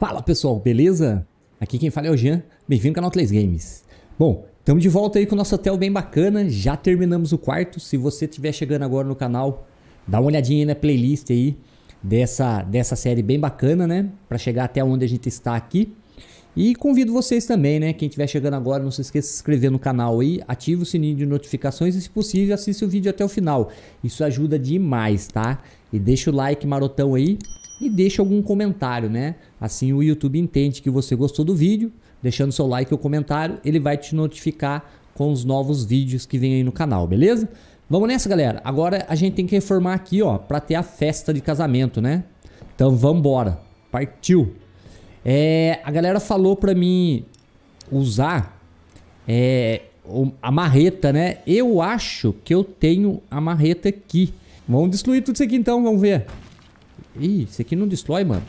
Fala pessoal, beleza? Aqui quem fala é o Jean, bem-vindo ao Canal TLES Games. Bom, estamos de volta aí com o nosso hotel bem bacana, já terminamos o quarto. Se você estiver chegando agora no canal, dá uma olhadinha aí na playlist aí dessa série bem bacana, né? Para chegar até onde a gente está aqui. E convido vocês também, né? Quem estiver chegando agora, não se esqueça de se inscrever no canal aí, ativa o sininho de notificações e, se possível, assista o vídeo até o final. Isso ajuda demais, tá? E deixa o like marotão aí. E deixa algum comentário, né? Assim o YouTube entende que você gostou do vídeo. Deixando seu like ou comentário, ele vai te notificar com os novos vídeos que vem aí no canal, beleza? Vamos nessa, galera. Agora a gente tem que reformar aqui, ó, pra ter a festa de casamento, né? Então vamos embora. Partiu. A galera falou pra mim usar a marreta, né? Eu acho que eu tenho a marreta aqui. Vamos destruir tudo isso aqui então, vamos ver. Ih, isso aqui não destrói, mano.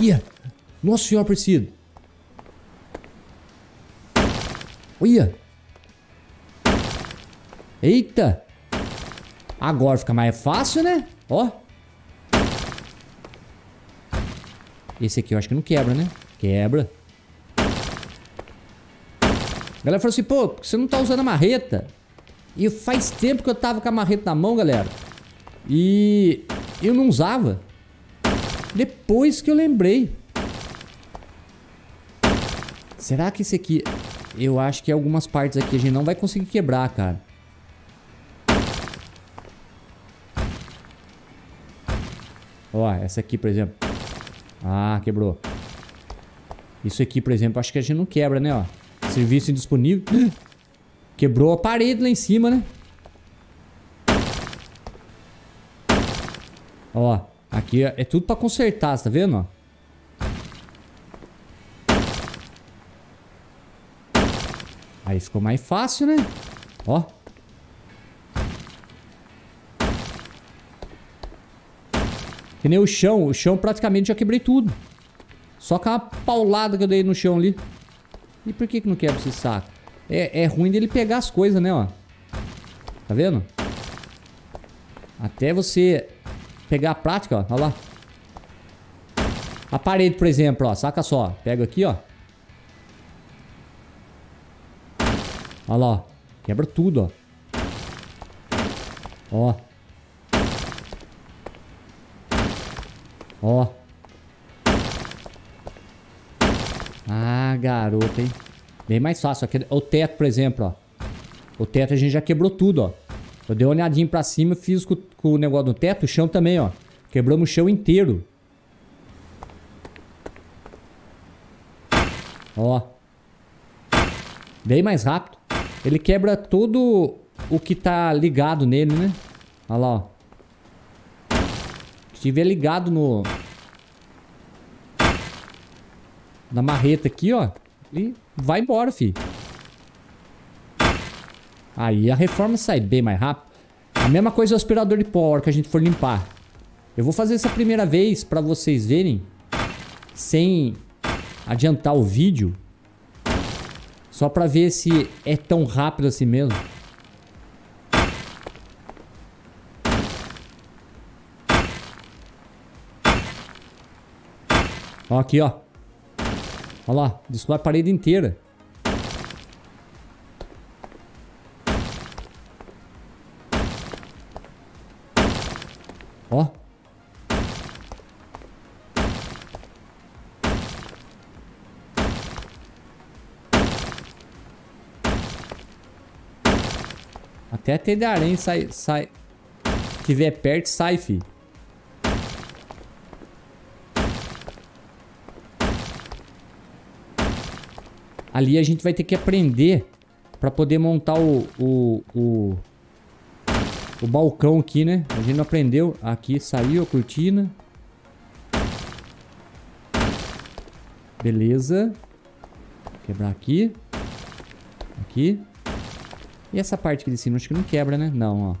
Ia! Nossa senhora, preciso. Ia! Eita! Agora fica mais fácil, né? Ó. Esse aqui eu acho que não quebra, né? Quebra. A galera falou assim, pô, você não tá usando a marreta? E faz tempo que eu tava com a marreta na mão, galera. E... eu não usava. Depois que eu lembrei. Será que esse aqui... eu acho que algumas partes aqui a gente não vai conseguir quebrar, cara. Ó, essa aqui, por exemplo. Ah, quebrou. Isso aqui, por exemplo, acho que a gente não quebra, né? Ó, serviço indisponível. Quebrou a parede lá em cima, né? Ó, aqui é tudo pra consertar, você tá vendo, ó? Aí ficou mais fácil, né? Ó. Que nem o chão praticamente já quebrei tudo. Só com a paulada que eu dei no chão ali. E por que que não quebra esse saco? É ruim dele pegar as coisas, né, ó? Tá vendo? Até você... pegar a prática, ó, olha lá. A parede, por exemplo, ó, saca só. Pega aqui, ó. Olha lá, ó. Quebra tudo, ó. Ó. Ó. Ah, garota, hein. Bem mais fácil. Aqui, o teto, por exemplo, ó. O teto a gente já quebrou tudo, ó. Eu dei uma olhadinha pra cima, fiz com o negócio no teto, o chão também, ó. Quebramos o chão inteiro. Ó. Bem mais rápido. Ele quebra todo o que tá ligado nele, né? Olha lá, ó. Se tiver ligado no... na marreta aqui, ó. E vai embora, fi. Aí a reforma sai bem mais rápido. A mesma coisa é o aspirador de pó, a hora que a gente for limpar. Eu vou fazer essa primeira vez pra vocês verem, sem adiantar o vídeo, só pra ver se é tão rápido assim mesmo. Ó, aqui, ó. Ó lá, destrói a parede inteira. Ó. Até telharém sai. Se tiver perto, sai, fi. Ali a gente vai ter que aprender pra poder montar o balcão aqui, né? A gente não aprendeu. Aqui saiu a cortina. Beleza. Quebrar aqui. Aqui. E essa parte aqui de cima, acho que não quebra, né? Não, ó.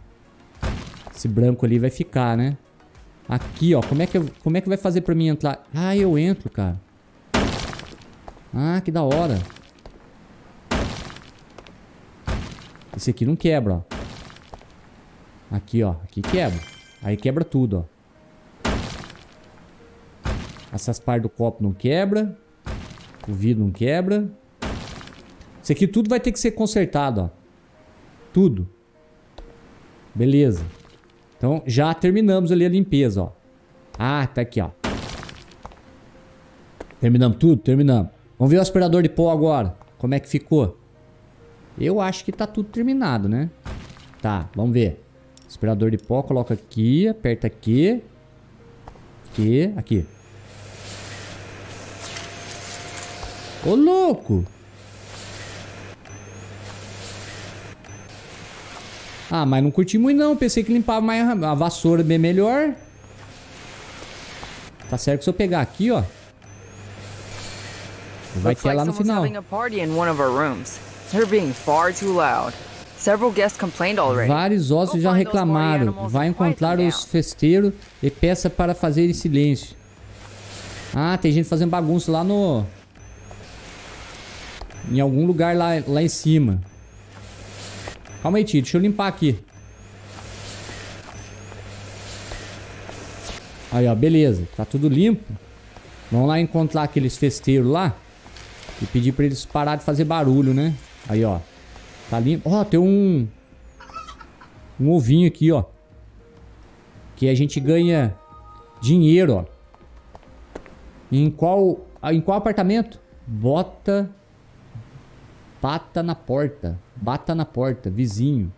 Esse branco ali vai ficar, né? Aqui, ó. Como é que vai fazer pra mim entrar? Ah, eu entro, cara. Ah, que da hora. Esse aqui não quebra, ó. Aqui, ó. Aqui quebra. Aí quebra tudo, ó. Essas partes do copo não quebra. O vidro não quebra. Isso aqui tudo vai ter que ser consertado, ó. Tudo. Beleza. Então já terminamos ali a limpeza, ó. Ah, tá aqui, ó. Terminamos tudo? Terminamos. Vamos ver o aspirador de pó agora. Como é que ficou? Eu acho que tá tudo terminado, né? Tá, vamos ver. Aspirador de pó, coloca aqui, aperta aqui. Aqui, aqui. Ô, louco! Ah, mas não curti muito não. Pensei que limpava mais a vassoura bem melhor. Tá certo que se eu pegar aqui, ó. Vai ter lá no final. Vários ossos já reclamaram. Vai encontrar os festeiros e peça para fazer em silêncio. Ah, tem gente fazendo bagunça lá no... Em algum lugar lá em cima. Calma aí, tio. Deixa eu limpar aqui. Aí, ó. Beleza. Tá tudo limpo. Vamos lá encontrar aqueles festeiros lá. E pedir pra eles parar de fazer barulho, né? Aí, ó. Tá limpo. Ó, tem um... Um ovinho aqui, ó. Que a gente ganha dinheiro, ó. Em qual apartamento? Bota... Bata na porta. Bata na porta, vizinho.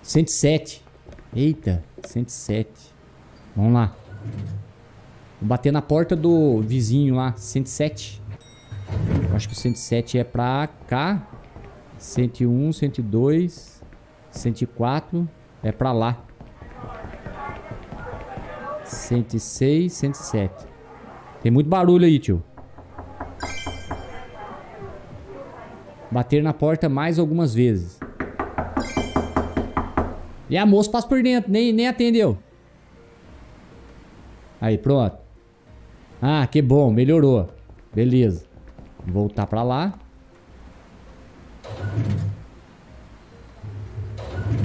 107. Eita, 107. Vamos lá. Vou bater na porta do vizinho lá. 107. Eu acho que o 107 é pra cá. 101, 102, 104. É pra lá. 106, 107. Tem muito barulho aí, tio. Bater na porta mais algumas vezes. E a moça passa por dentro. Nem atendeu. Aí, pronto. Ah, que bom. Melhorou. Beleza. Voltar pra lá.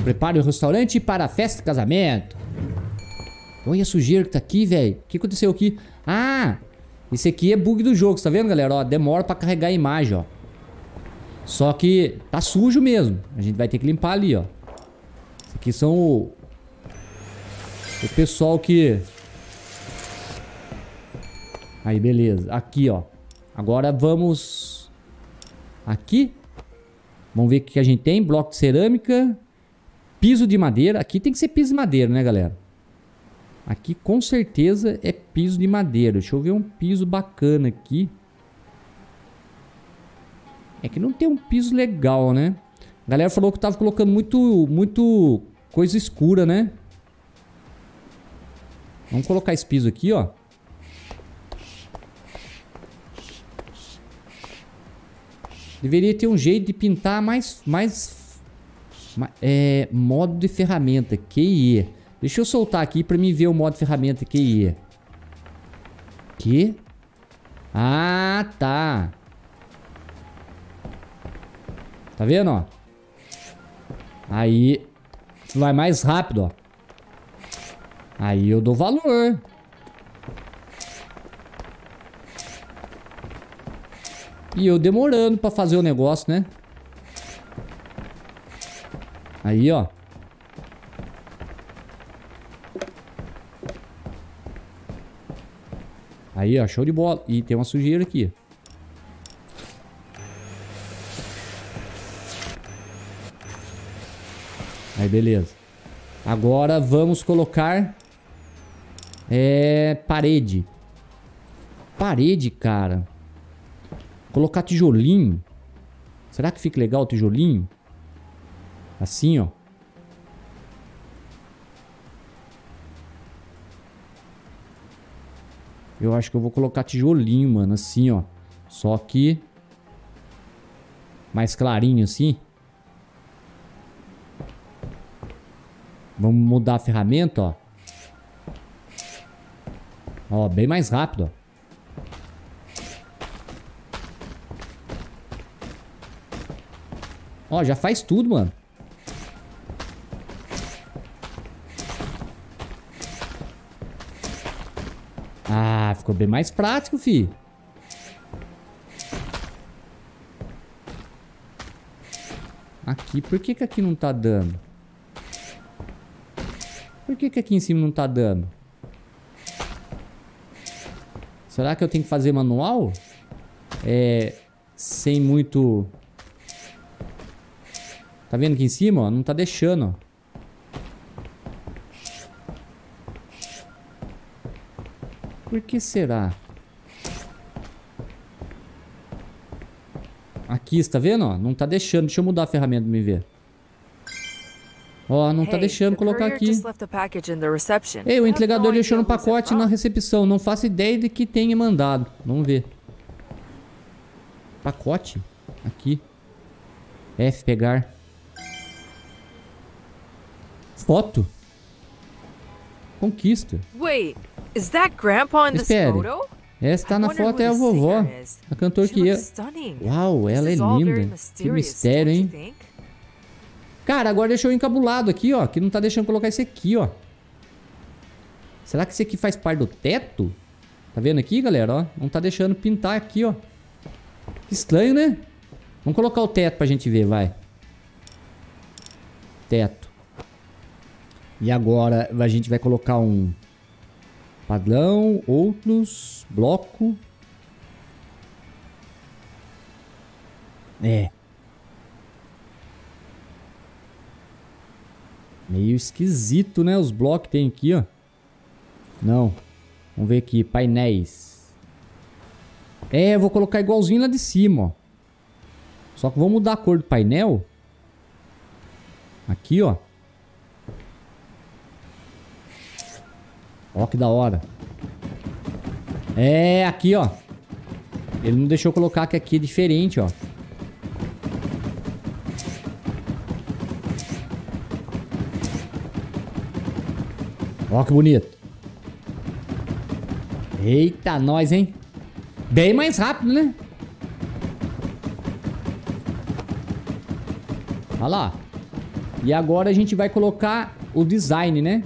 Prepare o restaurante para a festa de casamento. Olha a sujeira que tá aqui, velho. O que aconteceu aqui? Ah, esse aqui é bug do jogo. Você tá vendo, galera? Ó, demora pra carregar a imagem, ó. Só que tá sujo mesmo. A gente vai ter que limpar ali, ó. Isso aqui são o pessoal que... Aí, beleza. Aqui, ó. Agora vamos... Aqui. Vamos ver o que a gente tem. Bloco de cerâmica. Piso de madeira. Aqui tem que ser piso de madeira, né, galera? Aqui, com certeza, é piso de madeira. Deixa eu ver um piso bacana aqui. É que não tem um piso legal, né? A galera falou que tava colocando muito coisa escura, né? Vamos colocar esse piso aqui, ó. Deveria ter um jeito de pintar mais modo de ferramenta, QIE. Deixa eu soltar aqui pra mim ver o modo de ferramenta QIE. Que? Ah, tá. Tá vendo, ó? Aí vai mais rápido, ó. Aí eu dou valor. E eu demorando pra fazer o negócio, né? Aí, ó. Aí, ó. Show de bola. Ih, tem uma sujeira aqui. Aí, beleza. Agora vamos colocar... Parede. Parede, cara. Colocar tijolinho. Será que fica legal o tijolinho? Assim, ó. Eu acho que eu vou colocar tijolinho, mano. Assim, ó. Só que... Mais clarinho, assim. Vamos mudar a ferramenta, ó. Ó, bem mais rápido, ó. Ó, já faz tudo, mano. Ah, ficou bem mais prático, fi. Aqui, por que que aqui não tá dando? Por que que aqui em cima não tá dando? Será que eu tenho que fazer manual? É... sem muito... Tá vendo aqui em cima, ó? Não tá deixando, ó. Por que será? Aqui, está vendo? Ó, não tá deixando. Deixa eu mudar a ferramenta pra me ver. Ó, não tá deixando colocar aqui. Ei, o entregador deixou um pacote na recepção. Não faço ideia de que tenha mandado. Vamos ver. Pacote? Aqui. F, pegar. Foto? Conquista. Wait. Is that grandpa in this photo? Essa tá na foto, é a vovó. A cantora que ia... Uau, ela é linda. Que mistério, hein? Cara, agora deixou encabulado aqui, ó. Que não tá deixando colocar esse aqui, ó. Será que esse aqui faz parte do teto? Tá vendo aqui, galera? Ó, não tá deixando pintar aqui, ó. Que estranho, né? Vamos colocar o teto pra gente ver, vai. Teto. E agora a gente vai colocar um... Padrão, outros, bloco. É. Meio esquisito, né? Os blocos que tem aqui, ó. Não. Vamos ver aqui, painéis. É, eu vou colocar igualzinho lá de cima, ó. Só que vou mudar a cor do painel. Aqui, ó. Ó, que da hora. É, aqui, ó. Ele não deixou colocar que aqui é diferente, ó. Ó, que bonito. Eita, nós, hein? Bem mais rápido, né? Olha lá. E agora a gente vai colocar o design, né?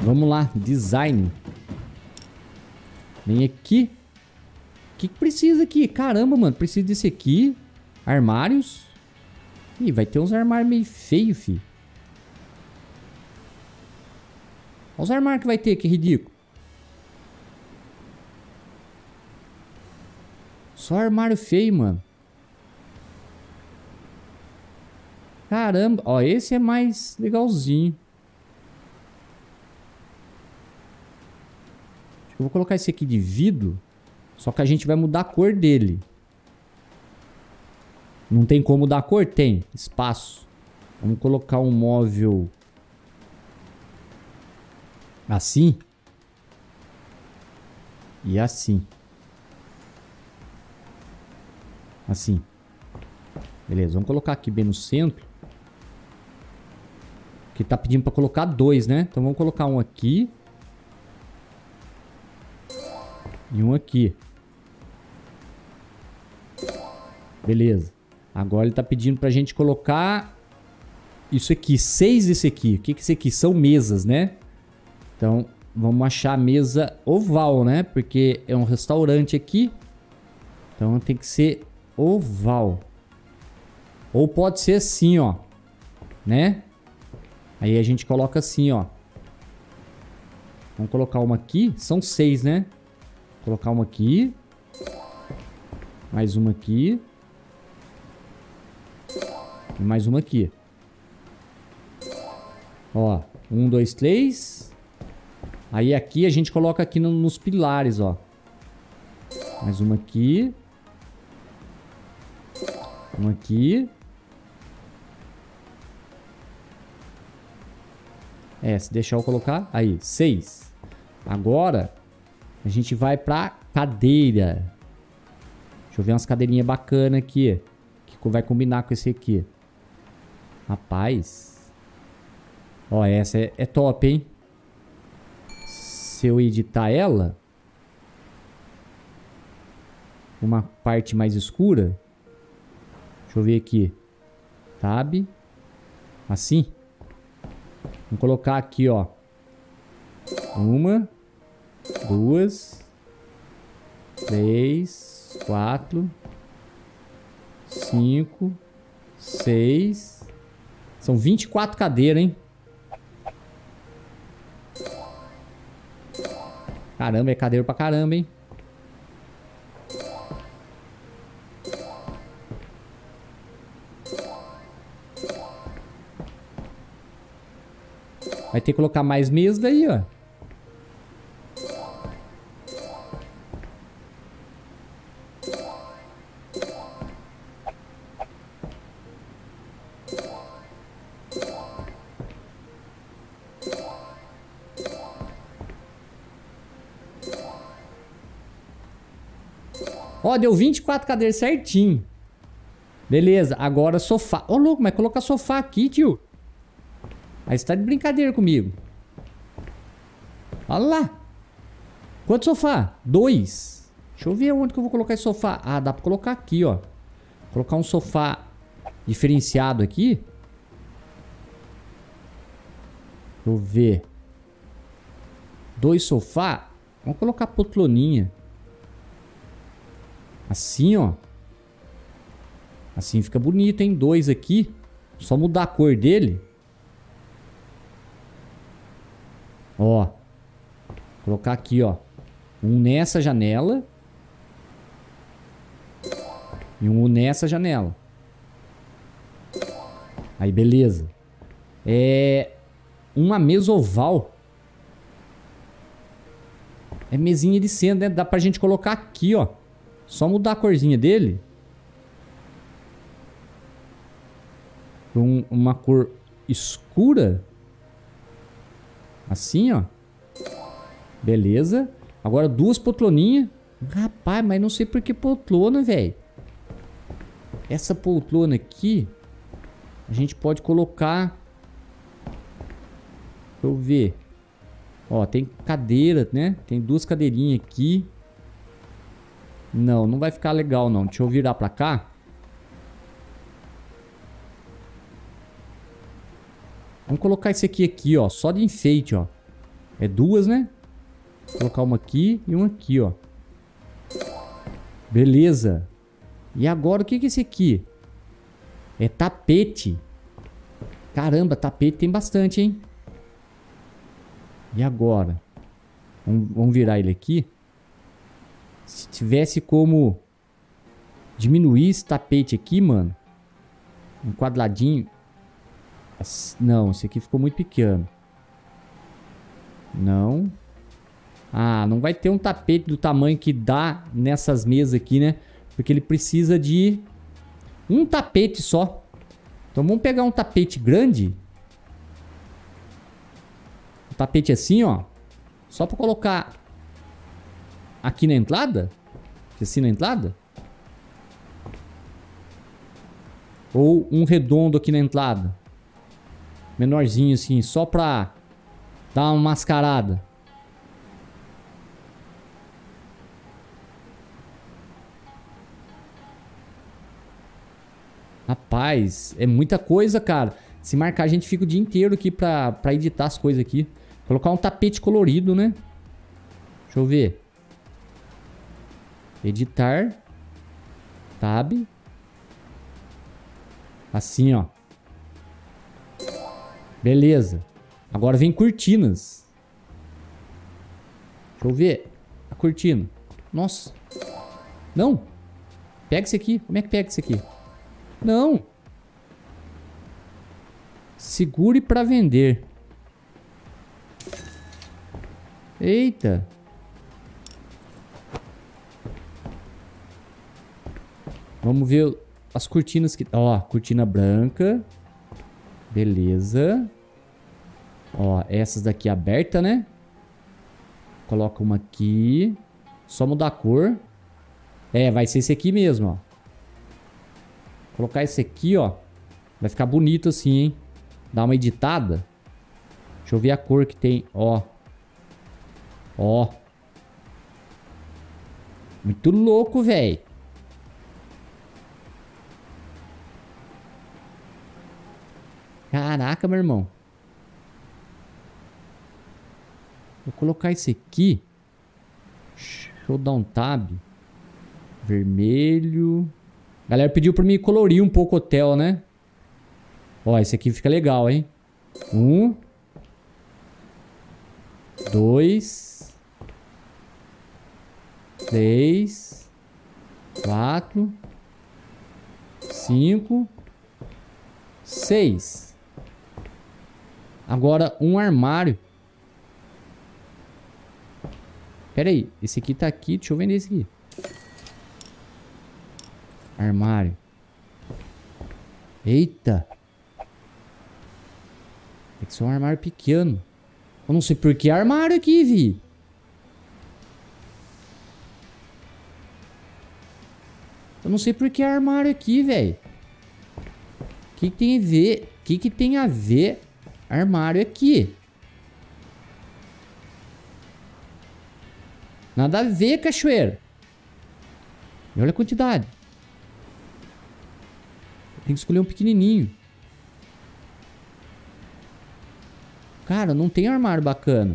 Vamos lá, design. Vem aqui. O que que precisa aqui? Caramba, mano, precisa desse aqui. Armários. Ih, vai ter uns armários meio feios, fi. Olha os armários que vai ter, que ridículo. Só armário feio, mano. Caramba, ó, esse é mais legalzinho. Eu vou colocar esse aqui de vidro, só que a gente vai mudar a cor dele. Não tem como mudar a cor? Tem. Espaço. Vamos colocar um móvel assim. E assim. Assim. Beleza, vamos colocar aqui bem no centro. Porque tá pedindo pra colocar dois, né? Então vamos colocar um aqui. E um aqui. Beleza. Agora ele tá pedindo pra gente colocar isso aqui. 6 desse aqui. O que que isso aqui? São mesas, né? Então, vamos achar a mesa oval, né? Porque é um restaurante aqui. Então, tem que ser oval. Ou pode ser assim, ó. Né? Aí a gente coloca assim, ó. Vamos colocar uma aqui. São 6, né? Colocar uma aqui. Mais uma aqui. E mais uma aqui. Ó. 1, 2, 3. Aí aqui a gente coloca aqui nos pilares, ó. Mais uma aqui. Uma aqui. É, se deixar eu colocar. Aí, 6. Agora... a gente vai pra cadeira. Deixa eu ver umas cadeirinhas bacanas aqui. Que vai combinar com esse aqui. Rapaz. Ó, essa é top, hein? Se eu editar ela. Uma parte mais escura. Deixa eu ver aqui. Tab. Assim. Vamos colocar aqui, ó. Uma. 2, 3, 4, 5, 6. São 24 cadeiras, hein? Caramba, é cadeira pra caramba, hein? Vai ter que colocar mais mesa daí, ó. Ó, deu 24 cadeiras certinho. Beleza, agora sofá. Ô, louco, mas colocar sofá aqui, tio. Aí você tá de brincadeira comigo. Olha lá. Quanto sofá? 2. Deixa eu ver onde que eu vou colocar esse sofá. Ah, dá pra colocar aqui, ó. Colocar um sofá diferenciado aqui. Deixa eu ver. 2 sofá. Vamos colocar poltroninha. Assim, ó. Assim fica bonito, hein? 2 aqui. Só mudar a cor dele. Ó, colocar aqui, ó, um nessa janela e um nessa janela. Aí, beleza. É uma mesa oval. É mesinha de centro, né? Dá pra gente colocar aqui, ó. Só mudar a corzinha dele. Uma cor escura. Assim, ó. Beleza. Agora 2 poltroninhas. Rapaz, mas não sei por que poltrona, velho. Essa poltrona aqui, a gente pode colocar... Deixa eu ver. Ó, tem cadeira, né? Tem 2 cadeirinhas aqui. Não, não vai ficar legal, não. Deixa eu virar pra cá. Vamos colocar esse aqui, ó. Só de enfeite, ó. É 2, né? Vou colocar uma aqui e uma aqui, ó. Beleza. E agora, o que que é esse aqui? É tapete. Caramba, tapete tem bastante, hein? E agora? Vamos virar ele aqui. Se tivesse como diminuir esse tapete aqui, mano. Um quadradinho... Não, esse aqui ficou muito pequeno. Não. Ah, não vai ter um tapete do tamanho que dá nessas mesas aqui, né? Porque ele precisa de um tapete só. Então vamos pegar um tapete grande. Um tapete assim, ó. Só pra colocar aqui na entrada. Assim na entrada. Ou um redondo aqui na entrada. Menorzinho assim, só pra dar uma mascarada. Rapaz, é muita coisa, cara. Se marcar, a gente fica o dia inteiro aqui pra editar as coisas aqui. Colocar um tapete colorido, né? Deixa eu ver. Editar. Tab. Assim, ó. Beleza. Agora vem cortinas. Deixa eu ver. A cortina. Nossa. Não. Pega isso aqui. Como é que pega isso aqui? Não. Segure para vender. Eita. Vamos ver as cortinas que... Ó, cortina branca. Beleza. Ó, essas daqui aberta, né? Coloca uma aqui. Só mudar a cor. É, vai ser esse aqui mesmo, ó. Colocar esse aqui, ó. Vai ficar bonito assim, hein? Dá uma editada. Deixa eu ver a cor que tem, ó. Ó. Muito louco, velho. Caraca, meu irmão. Vou colocar esse aqui. Deixa eu dar um tab. Vermelho. A galera pediu pra mim colorir um pouco o hotel, né? Ó, esse aqui fica legal, hein? 1, 2, 3, 4, 5, 6. Agora, um armário. Pera aí, esse aqui tá aqui. Deixa eu vender esse aqui. Armário. Eita. Tem que ser um armário pequeno. Eu não sei por que armário aqui, vi. Eu não sei por que armário aqui, velho. O que tem a ver? O que tem a ver armário aqui? Nada a ver, cachoeira. E olha a quantidade. Tem que escolher um pequenininho. Cara, não tem armário bacana.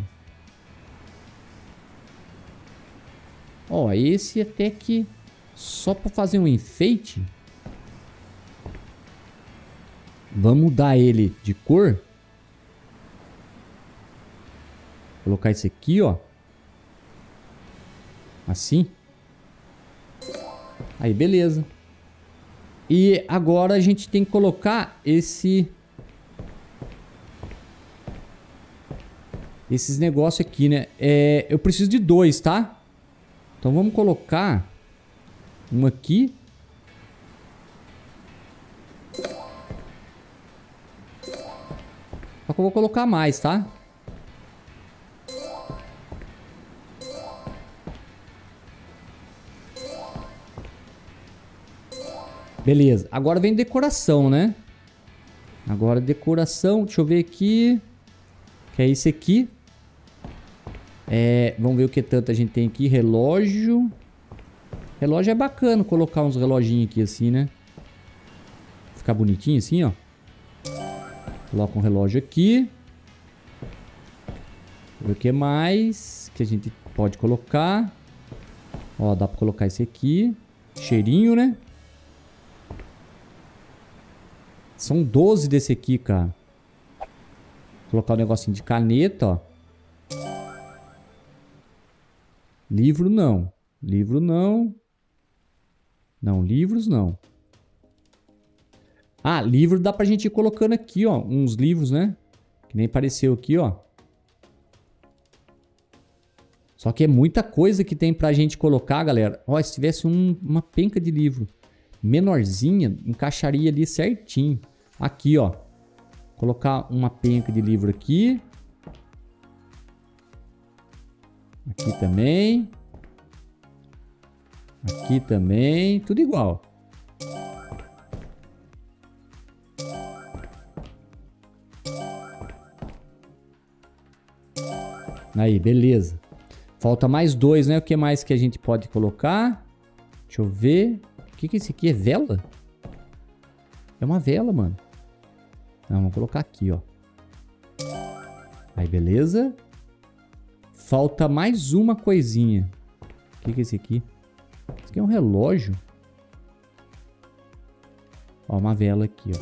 Ó, esse até que... Só pra fazer um enfeite. Vamos mudar ele de cor. Colocar esse aqui, ó. Assim. Aí, beleza. E agora a gente tem que colocar esse... Esses negócios aqui, né? É, eu preciso de 2, tá? Então vamos colocar um aqui. Só que eu vou colocar mais, tá? Beleza. Agora vem decoração, né? Agora decoração. Deixa eu ver aqui. Que é esse aqui. É, vamos ver o que tanto a gente tem aqui. Relógio. Relógio é bacana colocar uns reloginhos aqui assim, né? Ficar bonitinho assim, ó. Coloca um relógio aqui. O que mais que a gente pode colocar? Ó, dá pra colocar esse aqui. Cheirinho, né? São 12 desse aqui, cara. Vou colocar um negocinho de caneta, ó. Livro não. Livro não. Não, livros não. Ah, livro dá pra gente ir colocando aqui, ó. Uns livros, né? Que nem apareceu aqui, ó. Só que é muita coisa que tem pra gente colocar, galera. Ó, se tivesse uma penca de livro menorzinha, encaixaria ali certinho. Aqui, ó. Colocar uma penca de livro aqui. Aqui também. Aqui também, tudo igual. Aí, beleza. Falta mais 2, né? O que mais que a gente pode colocar? Deixa eu ver. O que que esse aqui é? Vela? É uma vela, mano. Não, vamos colocar aqui, ó. Aí, beleza. Falta mais uma coisinha. O que que é esse aqui? Isso aqui é um relógio. Ó, uma vela aqui, ó.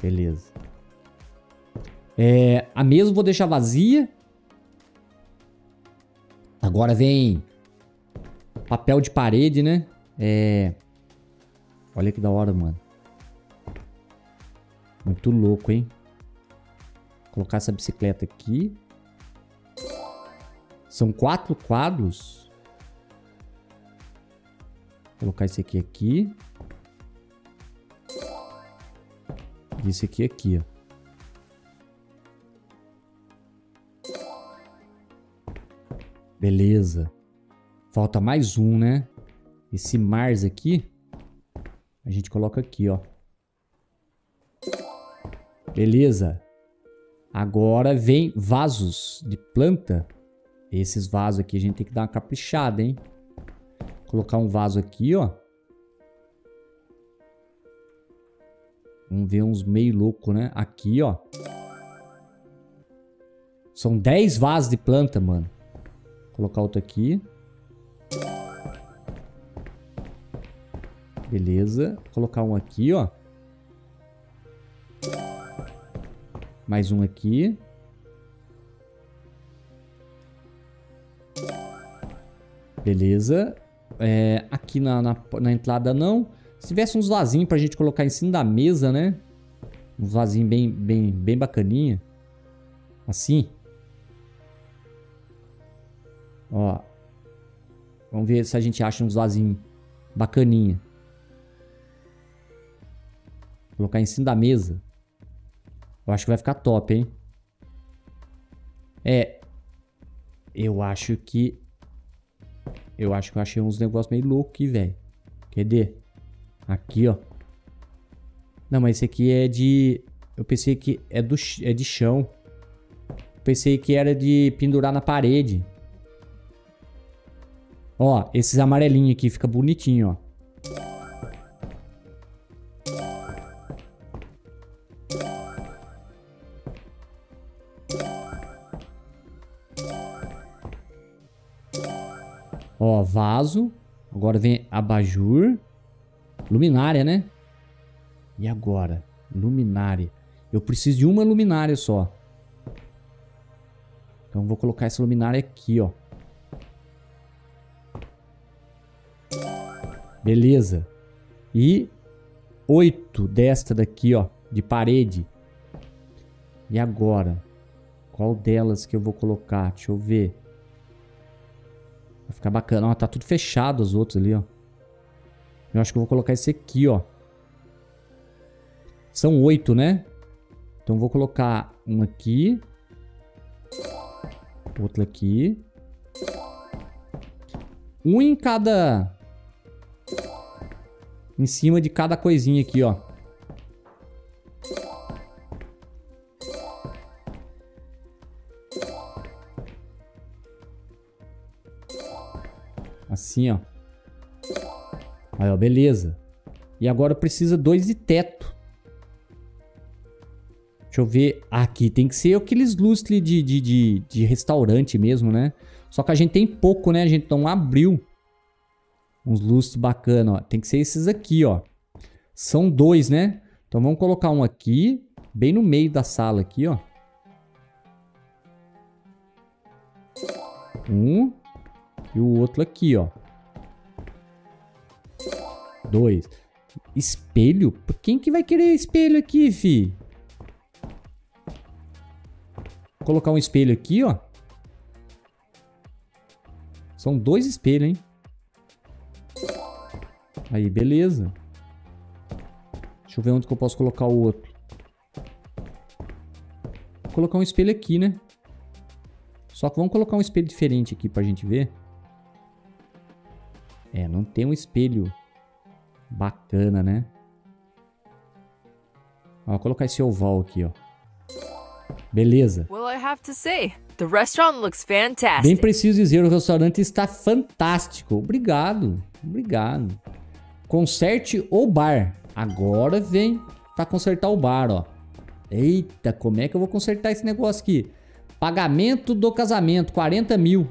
Beleza. É, a mesa eu vou deixar vazia. Agora vem papel de parede, né? É... Olha que da hora, mano. Muito louco, hein? Vou colocar essa bicicleta aqui. São 4 quadros. Colocar esse aqui aqui. E esse aqui aqui, ó. Beleza. Falta mais um, né? Esse Mars aqui, a gente coloca aqui, ó. Beleza. Agora vem vasos de planta. Esses vasos aqui a gente tem que dar uma caprichada, hein? Colocar um vaso aqui, ó. Vamos ver uns meio louco, né? Aqui, ó. São 10 vasos de planta, mano. Colocar outro aqui. Beleza. Vou colocar um aqui, ó. Mais um aqui. Beleza. É, aqui na entrada não. Se tivesse uns vasinhos pra gente colocar em cima da mesa, né? Um vasinho bem bacaninha. Assim. Ó. Vamos ver se a gente acha uns vasinhos bacaninha. Colocar em cima da mesa. Eu acho que vai ficar top, hein? É. Eu acho que eu achei uns negócios meio loucos aqui, velho. Cadê? Aqui, ó. Não, mas esse aqui é de... Eu pensei que é de chão. Eu pensei que era de pendurar na parede. Ó, esses amarelinhos aqui fica bonitinho, ó. Ó, vaso. Agora vem abajur. Luminária, né? E agora? Luminária. Eu preciso de uma luminária só. Então vou colocar essa luminária aqui, ó. Beleza. E 8 desta daqui, ó. De parede. E agora? Qual delas que eu vou colocar? Deixa eu ver. Vai ficar bacana. Ó, tá tudo fechado os outros ali, ó. Eu acho que eu vou colocar esse aqui, ó. São 8, né? Então vou colocar um aqui. Outro aqui. Um em cada... Em cima de cada coisinha aqui, ó. Assim, ó. Aí, ó, beleza. E agora precisa 2 de teto. Deixa eu ver. Aqui tem que ser aqueles lustres de restaurante mesmo, né? Só que a gente tem pouco, né? A gente não abriu. Uns lustres bacanas, ó. Tem que ser esses aqui, ó. São 2, né? Então vamos colocar um aqui. Bem no meio da sala aqui, ó. Um. E o outro aqui, ó. 2. Espelho? Quem que vai querer espelho aqui, fi? Vou colocar um espelho aqui, ó. São 2 espelhos, hein? Aí, beleza. Deixa eu ver onde que eu posso colocar o outro. Vou colocar um espelho aqui, né? Só que vamos colocar um espelho diferente aqui pra gente ver. É, não tem um espelho bacana, né? Ó, vou colocar esse oval aqui, ó. Beleza. Bem preciso dizer, o restaurante está fantástico. Obrigado, obrigado. Conserte o bar. Agora vem pra consertar o bar, ó. Eita, como é que eu vou consertar esse negócio aqui? Pagamento do casamento, 40 mil.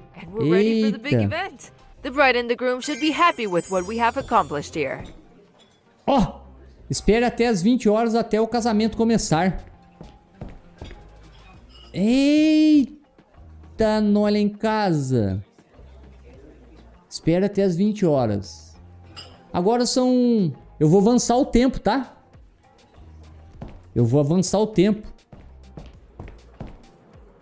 Eita. The bride and the groom should be happy with what we have accomplished here. Oh! Espere até as 20 horas até o casamento começar. Eita, olha em casa. Espera até as 20 horas. Agora são... Eu vou avançar o tempo, tá? Eu vou avançar o tempo.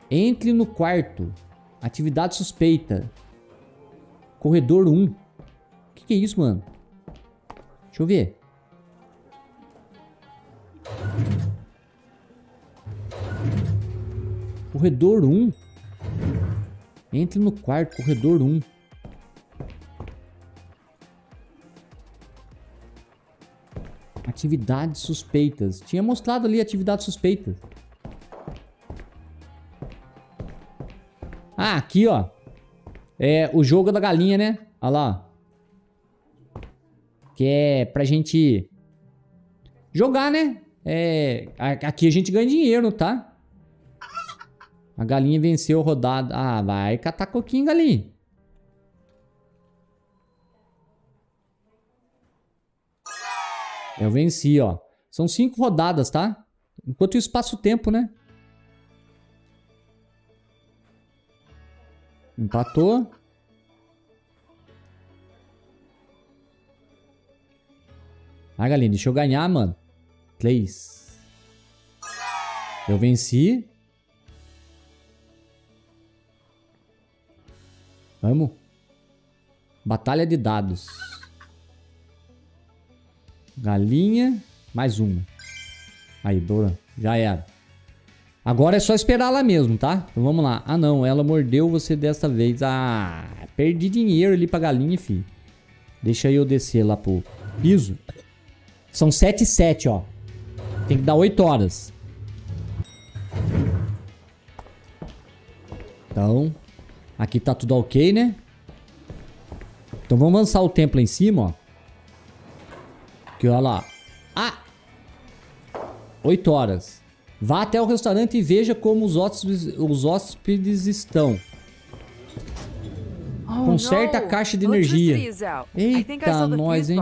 Entre no quarto. Atividade suspeita. Corredor 1. O que é isso, mano? Deixa eu ver. Corredor 1. Entre no quarto, corredor 1. Atividades suspeitas. Tinha mostrado ali atividades suspeitas. Ah, aqui, ó. É o jogo da galinha, né? Olha lá. Que é pra gente jogar, né? É, aqui a gente ganha dinheiro, tá? A galinha venceu a rodada. Ah, vai catar coquinho, galinha. Eu venci, ó. São 5 rodadas, tá? Enquanto o espaço-tempo, né? Empatou. Ah, galera, deixa eu ganhar, mano. Três. Eu venci. Vamos. Batalha de dados. Galinha. Mais uma. Aí, Dora. Já era. Agora é só esperar lá mesmo, tá? Então vamos lá. Ah, não. Ela mordeu você dessa vez. Ah, perdi dinheiro ali pra galinha, filho. Deixa eu descer lá pro piso. São 7 e 7, ó. Tem que dar 8 horas. Então, aqui tá tudo ok, né? Então vamos lançar o templo lá em cima, ó. Que olha lá. Ah! 8 horas. Vá até o restaurante e veja como os hóspedes estão. Oh, conserta a caixa de energia. Eita, nós, hein?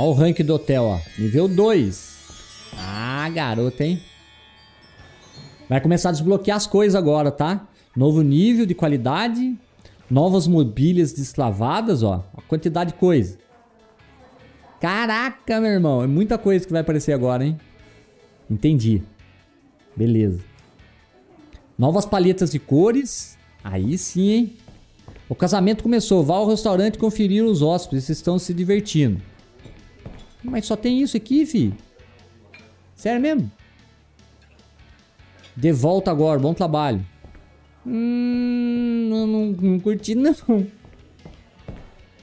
Olha o rank do hotel, ó. Nível 2. Ah, garota, hein? Vai começar a desbloquear as coisas agora, tá? Novo nível de qualidade. Novas mobílias deslavadas, ó. A quantidade de coisa. Caraca, meu irmão. É muita coisa que vai aparecer agora, hein? Entendi. Beleza. Novas paletas de cores. Aí sim, hein? O casamento começou. Vá ao restaurante conferir os hóspedes. Estão se divertindo. Mas só tem isso aqui, fi. Sério mesmo? De volta agora, bom trabalho. Não curti, não.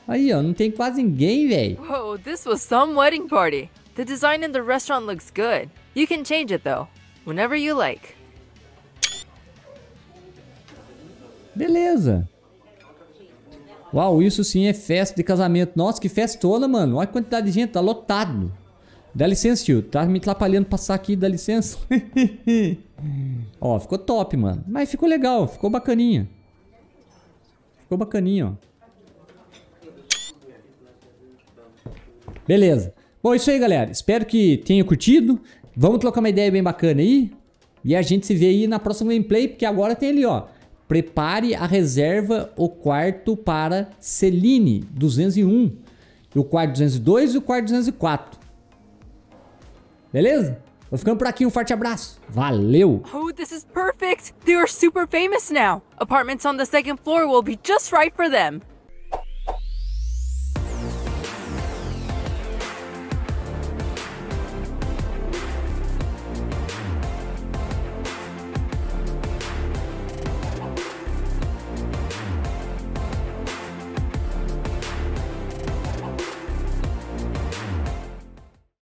Aí, ó, não tem quase ninguém, velho. Wow, this was some wedding party. The design in the restaurant looks good. You can change it though, whenever you like. Beleza. Uau, isso sim é festa de casamento. Nossa, que festona, mano. Olha a quantidade de gente, tá lotado. Dá licença, tio. Tá me atrapalhando passar aqui, dá licença. Ó, ficou top, mano. Mas ficou legal, ficou bacaninha. Ficou bacaninha, ó. Beleza. Bom, é isso aí, galera. Espero que tenha curtido. Vamos trocar uma ideia bem bacana aí. E a gente se vê aí na próxima gameplay, porque agora tem ali, ó. Prepare a reserva, o quarto para Celine 201, o quarto 202 e o quarto 204. Beleza? Vou ficando por aqui, um forte abraço. Valeu. Oh, this is perfect. They are super famous now. Apartments on the second floor will be just right for them.